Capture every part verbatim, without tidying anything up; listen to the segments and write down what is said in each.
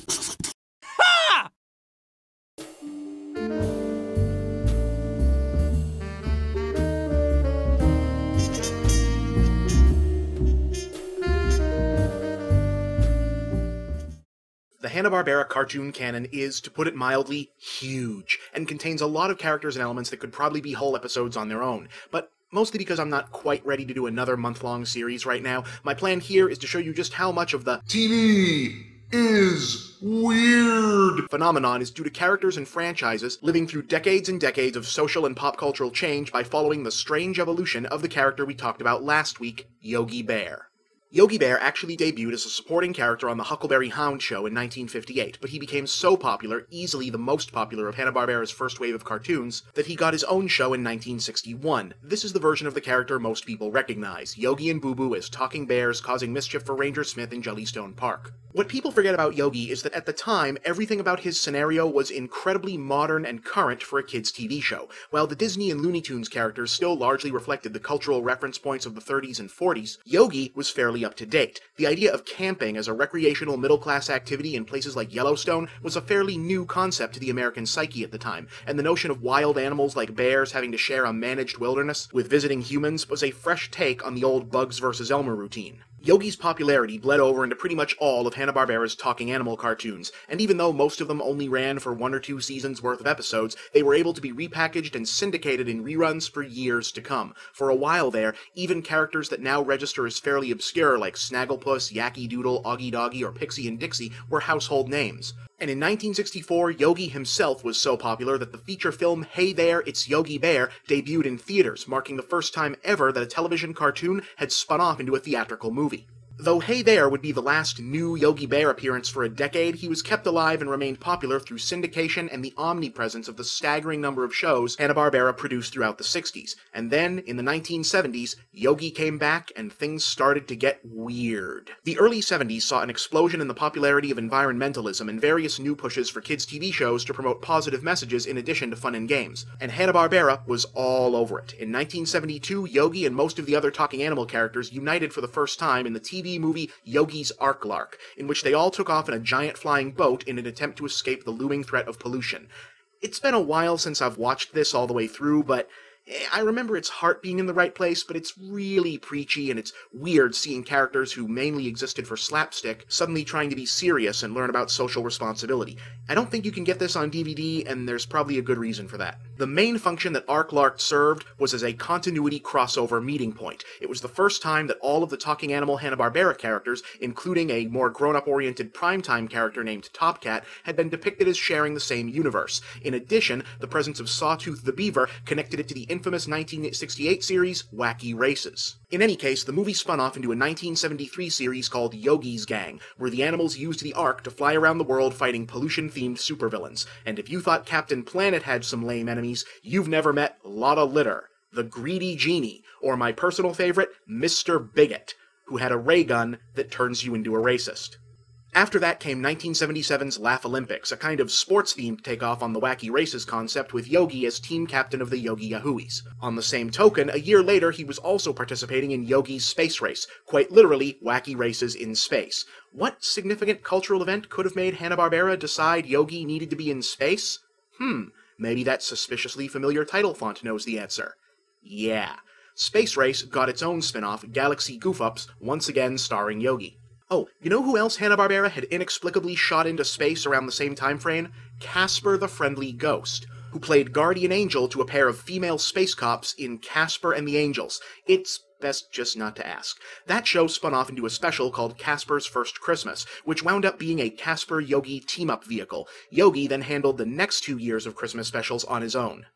Ha! The Hanna-Barbera cartoon canon is, to put it mildly, huge, and contains a lot of characters and elements that could probably be whole episodes on their own, but mostly because I'm not quite ready to do another month-long series right now, my plan here is to show you just how much of the T V is weird phenomenon is due to characters and franchises living through decades and decades of social and pop cultural change by following the strange evolution of the character we talked about last week, Yogi Bear. Yogi Bear actually debuted as a supporting character on the Huckleberry Hound show in nineteen fifty-eight, but he became so popular, easily the most popular of Hanna-Barbera's first wave of cartoons, that he got his own show in nineteen sixty-one. This is the version of the character most people recognize, Yogi and Boo-Boo as talking bears causing mischief for Ranger Smith in Jellystone Park. What people forget about Yogi is that at the time, everything about his scenario was incredibly modern and current for a kids' T V show, while the Disney and Looney Tunes characters still largely reflected the cultural reference points of the thirties and forties, Yogi was fairly up to date. The idea of camping as a recreational middle-class activity in places like Yellowstone was a fairly new concept to the American psyche at the time, and the notion of wild animals like bears having to share a managed wilderness with visiting humans was a fresh take on the old Bugs versus. Elmer routine. Yogi's popularity bled over into pretty much all of Hanna-Barbera's talking animal cartoons, and even though most of them only ran for one or two seasons worth of episodes, they were able to be repackaged and syndicated in reruns for years to come. For a while there, even characters that now register as fairly obscure like Snagglepuss, Yakky Doodle, Augie Doggie, or Pixie and Dixie were household names. And in nineteen sixty-four, Yogi himself was so popular that the feature film Hey There, It's Yogi Bear debuted in theaters, marking the first time ever that a television cartoon had spun off into a theatrical movie. Though Hey There would be the last new Yogi Bear appearance for a decade, he was kept alive and remained popular through syndication and the omnipresence of the staggering number of shows Hanna-Barbera produced throughout the sixties. And then, in the nineteen seventies, Yogi came back and things started to get weird. The early seventies saw an explosion in the popularity of environmentalism and various new pushes for kids' T V shows to promote positive messages in addition to fun and games, and Hanna-Barbera was all over it. In nineteen seventy-two, Yogi and most of the other talking animal characters united for the first time in the T V movie Yogi's Ark Lark, in which they all took off in a giant flying boat in an attempt to escape the looming threat of pollution. It's been a while since I've watched this all the way through, but I remember its heart being in the right place, but it's really preachy, and it's weird seeing characters who mainly existed for slapstick suddenly trying to be serious and learn about social responsibility. I don't think you can get this on D V D, and there's probably a good reason for that. The main function that Ark Lark served was as a continuity crossover meeting point. It was the first time that all of the talking animal Hanna-Barbera characters, including a more grown-up oriented primetime character named Top Cat, had been depicted as sharing the same universe. In addition, the presence of Sawtooth the Beaver connected it to the infamous nineteen sixty-eight series Wacky Races. In any case, the movie spun off into a nineteen seventy-three series called Yogi's Gang, where the animals used the Ark to fly around the world fighting pollution-themed supervillains. And if you thought Captain Planet had some lame enemies, you've never met Lotta Litter, the Greedy Genie, or my personal favorite, Mister Bigot, who had a ray gun that turns you into a racist. After that came nineteen seventy-seven's Laugh Olympics, a kind of sports-themed takeoff on the Wacky Races concept with Yogi as team captain of the Yogi Yahoois. On the same token, a year later he was also participating in Yogi's Space Race, quite literally Wacky Races in space. What significant cultural event could have made Hanna-Barbera decide Yogi needed to be in space? Hmm, maybe that suspiciously familiar title font knows the answer. Yeah. Space Race got its own spin-off, Galaxy Goof-Ups, once again starring Yogi. Oh, you know who else Hanna-Barbera had inexplicably shot into space around the same time frame? Casper the Friendly Ghost, who played guardian angel to a pair of female space cops in Casper and the Angels. It's best just not to ask. That show spun off into a special called Casper's First Christmas, which wound up being a Casper-Yogi team-up vehicle. Yogi then handled the next two years of Christmas specials on his own.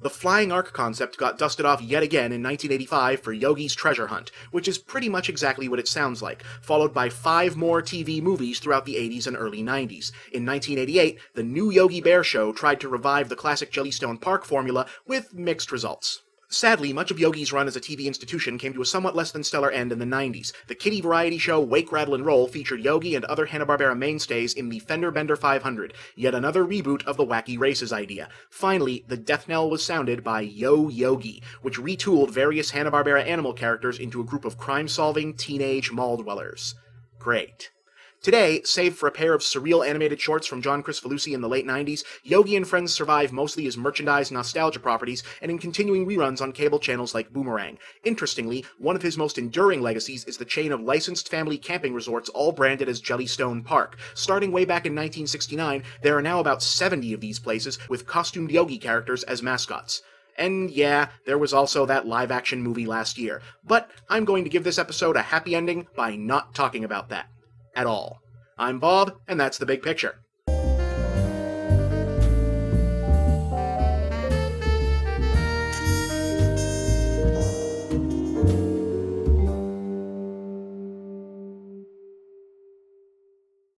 The flying Ark concept got dusted off yet again in nineteen eighty-five for Yogi's Treasure Hunt, which is pretty much exactly what it sounds like, followed by five more T V movies throughout the eighties and early nineties. In nineteen eighty-eight, the new Yogi Bear Show tried to revive the classic Jellystone Park formula with mixed results. Sadly, much of Yogi's run as a T V institution came to a somewhat less than stellar end in the nineties. The kiddie variety show Wake, Rattle and Roll featured Yogi and other Hanna-Barbera mainstays in the Fender Bender five hundred, yet another reboot of the Wacky Races idea. Finally, the death knell was sounded by Yo Yogi, which retooled various Hanna-Barbera animal characters into a group of crime-solving teenage mall dwellers. Great. Today, save for a pair of surreal animated shorts from John Crisfalusi in the late nineties, Yogi and Friends survive mostly as merchandise nostalgia properties and in continuing reruns on cable channels like Boomerang. Interestingly, one of his most enduring legacies is the chain of licensed family camping resorts all branded as Jellystone Park. Starting way back in nineteen sixty-nine, there are now about seventy of these places with costumed Yogi characters as mascots. And yeah, there was also that live-action movie last year. But I'm going to give this episode a happy ending by not talking about that. At all. I'm Bob, and that's The Big Picture.